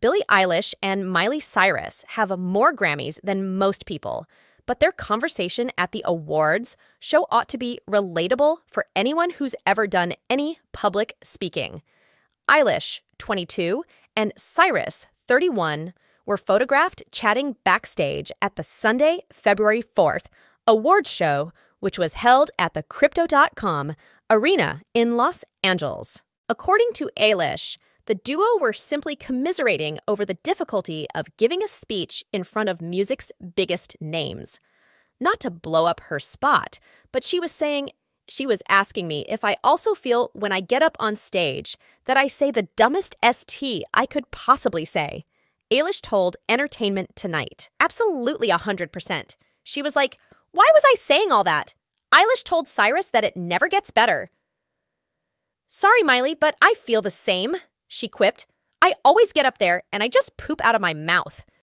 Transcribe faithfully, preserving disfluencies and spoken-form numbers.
Billie Eilish and Miley Cyrus have more Grammys than most people, but their conversation at the awards show ought to be relatable for anyone who's ever done any public speaking. Eilish, twenty-two, and Cyrus, thirty-one, were photographed chatting backstage at the Sunday, February fourth, awards show, which was held at the Crypto dot com Arena in Los Angeles. According to Eilish, the duo were simply commiserating over the difficulty of giving a speech in front of music's biggest names. Not to blow up her spot, but she was saying, she was asking me if I also feel when I get up on stage that I say the dumbest S T I could possibly say. Eilish told Entertainment Tonight. Absolutely one hundred percent. She was like, why was I saying all that? Eilish told Cyrus that it never gets better. Sorry, Miley, but I feel the same. She quipped, I always get up there and I just poop out of my mouth.